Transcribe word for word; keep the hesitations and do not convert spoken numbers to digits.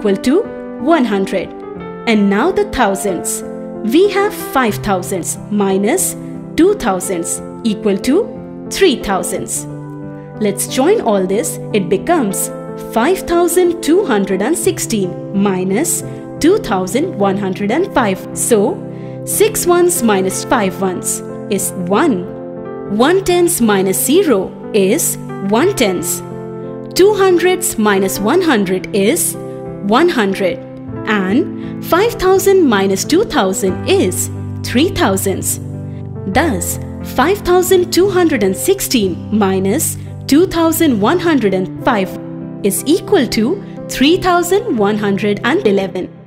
equal to one hundred. And now the thousands. We have five thousands minus two thousands equal to three thousands. Let's join all this. It becomes five thousand two hundred sixteen minus two thousand one hundred five. So six ones minus five ones is one. one tens minus zero is one tens. two hundreds minus one hundred is one hundred. And five thousand minus two thousand is three thousands. Thus, five thousand two hundred sixteen minus two thousand one hundred five is equal to three thousand one hundred eleven.